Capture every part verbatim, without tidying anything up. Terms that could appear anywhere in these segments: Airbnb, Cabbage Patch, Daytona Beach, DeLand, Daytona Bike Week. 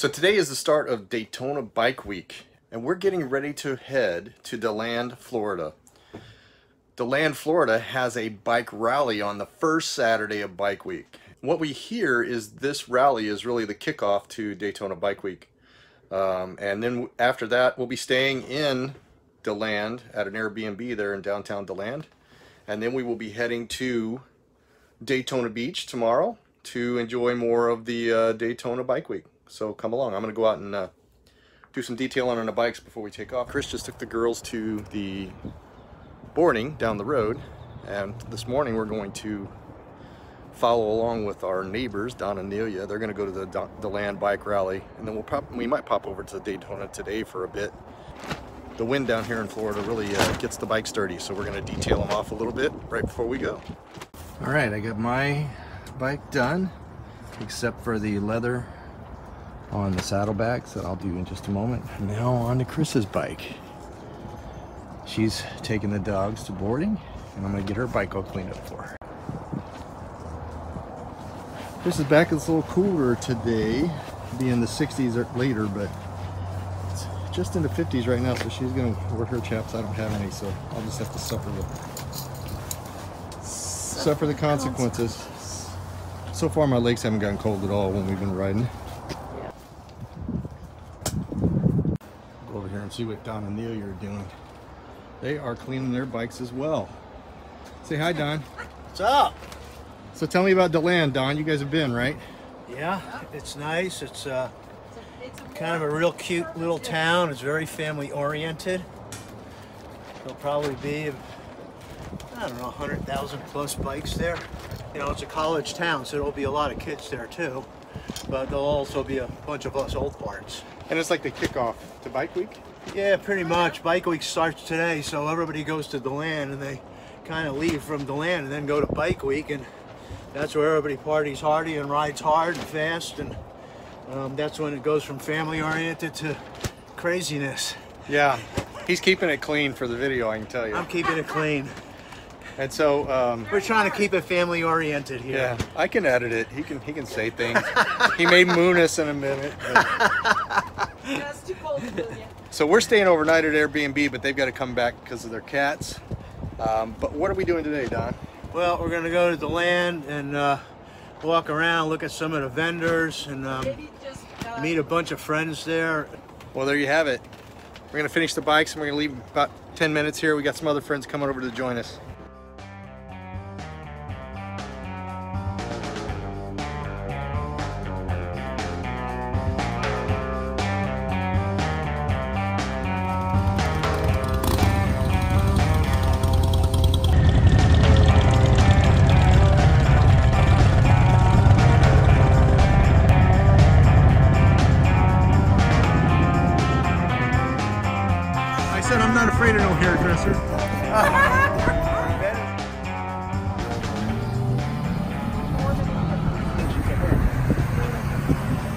So today is the start of Daytona Bike Week, and we're getting ready to head to DeLand, Florida. DeLand, Florida has a bike rally on the first Saturday of Bike Week. What we hear is this rally is really the kickoff to Daytona Bike Week. Um, and then after that, we'll be staying in DeLand at an Airbnb there in downtown DeLand. And then we will be heading to Daytona Beach tomorrow to enjoy more of the uh, Daytona Bike Week. So come along. I'm going to go out and uh, do some detailing on the bikes before we take off. Chris just took the girls to the boarding down the road, and this morning we're going to follow along with our neighbors, Don and Nelia. They're going to go to the DeLand Bike Rally, and then we'll pop, we might pop over to Daytona today for a bit. The wind down here in Florida really uh, gets the bikes dirty, so we're going to detail them off a little bit right before we go. All right, I got my bike done, except for the leather on the saddlebags that I'll do in just a moment. Now on to Chris's bike. She's taking the dogs to boarding, and I'm gonna get her bike all cleaned up for her. Chris is back. It's a little cooler today, be in the sixties or later, but it's just in the fifties right now, so she's gonna wear her chaps. I don't have any, so I'll just have to suffer the, suffer the consequences. So far, my legs haven't gotten cold at all when we've been riding. See what Don and Nelia are doing. They are cleaning their bikes as well. Say hi, Don. What's up? So tell me about DeLand, Don. You guys have been, right? Yeah, it's nice. It's uh, kind of a real cute little town. It's very family oriented. There'll probably be, I don't know, one hundred thousand plus bikes there. You know, it's a college town, so there'll be a lot of kids there too. But there'll also be a bunch of us old parts. And it's like the kickoff to Bike Week? Yeah, pretty much. Bike Week starts today, so everybody goes to DeLand, and they kind of leave from DeLand and then go to Bike Week, and that's where everybody parties hardy and rides hard and fast, and um, that's when it goes from family-oriented to craziness. Yeah, he's keeping it clean for the video, I can tell you. I'm keeping it clean. And so um, we're trying to keep it family-oriented here. Yeah, I can edit it. He can he can say things. He may moon us in a minute. That's too cold, Julia. So we're staying overnight at Airbnb, but they've got to come back because of their cats. Um, but what are we doing today, Don? Well, we're going to go to DeLand and uh, walk around, look at some of the vendors, and um, just, uh, meet a bunch of friends there. Well, there you have it. We're going to finish the bikes, and we're going to leave about ten minutes here. We got some other friends coming over to join us.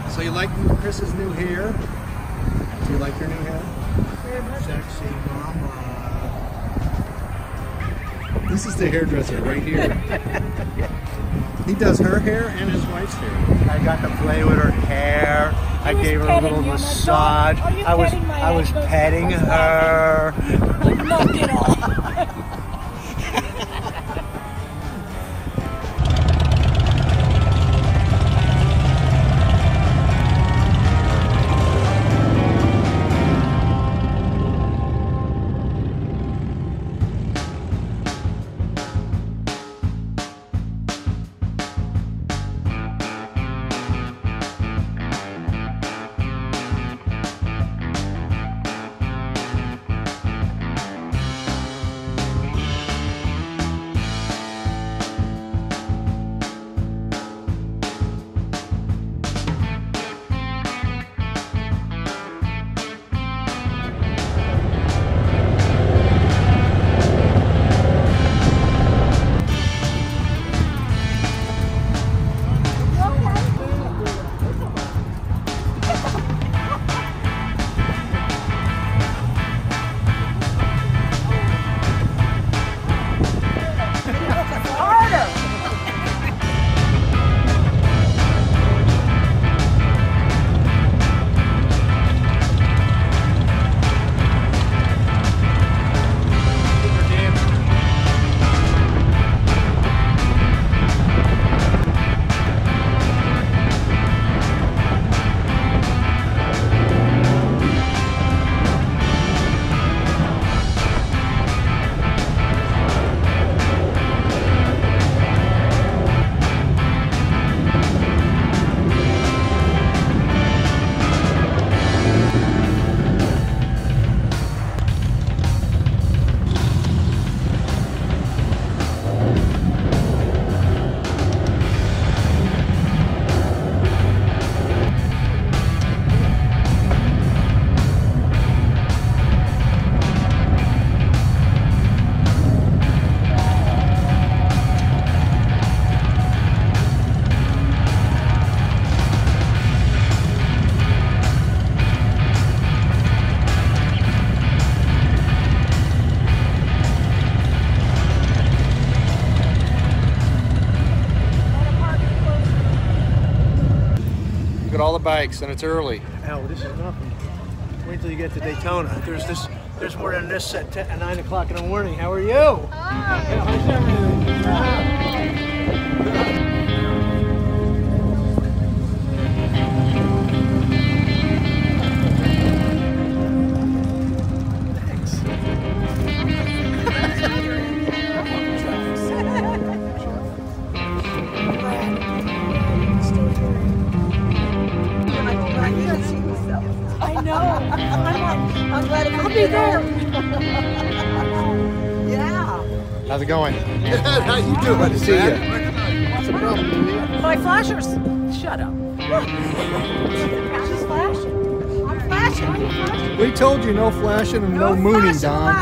So you like Chris's new hair? Do you like your new hair? Sexy mama. This is the hairdresser right here. He does her hair and his wife's hair. I got to play with her hair. I gave her a little massage. I was I was petting her. Not at all. Look at all the bikes, and it's early. Hell, this is nothing. Wait till you get to Daytona. There's this. There's more than this at nine o'clock in the morning. How are you? Hi. How's it going? How you doing? Glad to see you. What's the problem? My flashers. Shut up. I'm just flashing. I'm flashing. Why are you flashing? We told you no flashing and no, no mooning, Don.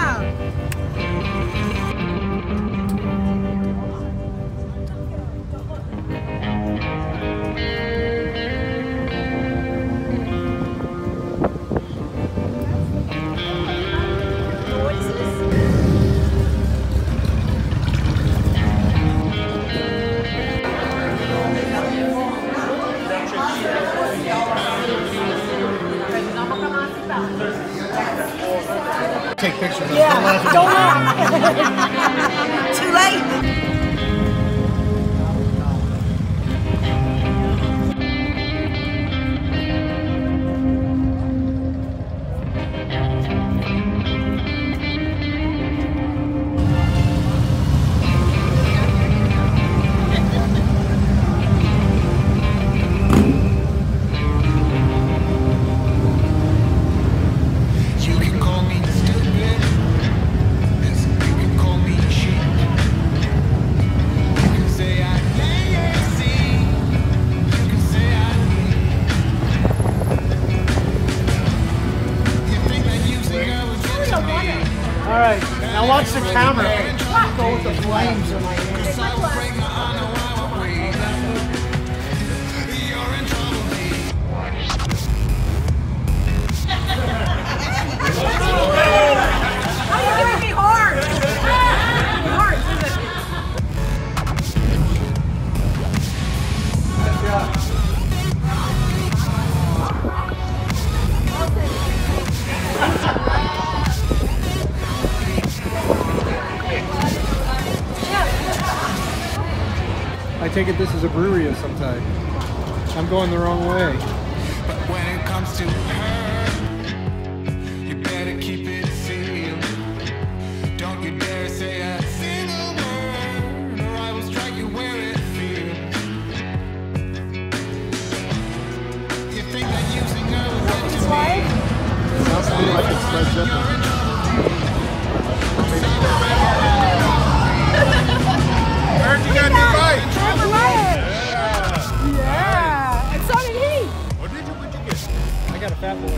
Take pictures of yeah. Don't, don't laugh. Too late. You can call me Now watch the camera. What? Go with the flames in my hand. How are you giving me hard? Hard, isn't it? I take it this is a brewery of some type. I'm going the wrong way. But when it comes to her, you better keep it sealed. Don't you dare say a single word, or I will strike you where it feels. You think that using her was that to me? Sounds to me like it's Led Zeppelin. Heard you got me right. I got a fat boy.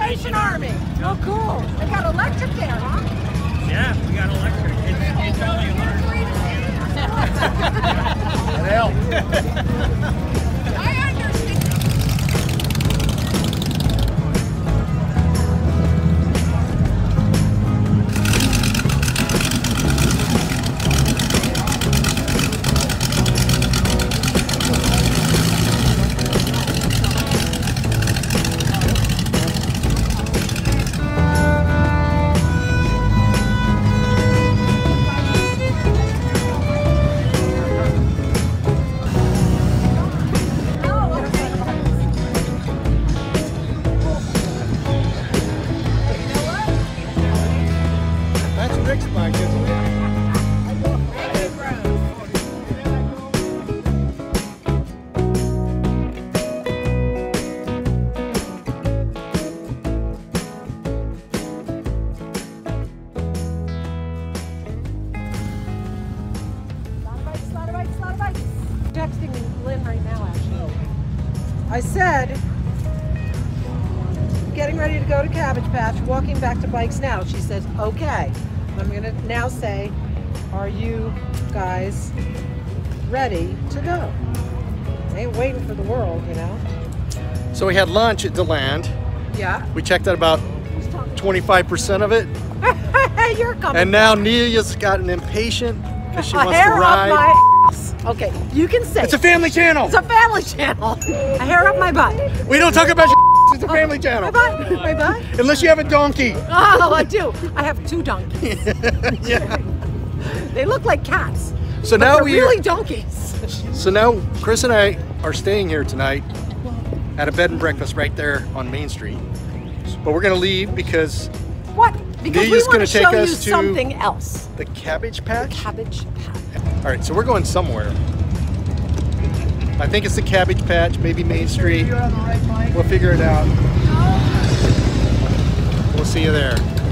Salvation Army. Oh, cool. They got electric there, huh? Yeah, we got electric. It's, it's only electric. I understand. I said, getting ready to go to Cabbage Patch, walking back to Bikes Now. She says, okay. I'm going to now say, are you guys ready to go? They ain't waiting for the world, you know? So we had lunch at DeLand. Yeah. We checked out about twenty-five percent of it. You're coming. And now Nelia's gotten impatient because she wants to ride. Okay, you can say it's a family channel. It's a family channel. A hair up my butt. We don't talk about your it's a family oh, channel. My butt, my butt. Unless you have a donkey. Oh, I do. I have two donkeys. Yeah. They look like cats. So but now we really donkeys. So now Chris and I are staying here tonight at a bed and breakfast right there on Main Street. But we're gonna leave because what? Because Nelia's we want to show you something else. The Cabbage Patch. The Cabbage Patch. All right, so we're going somewhere. I think it's the Cabbage Patch, maybe Main Street. We'll figure it out. We'll see you there.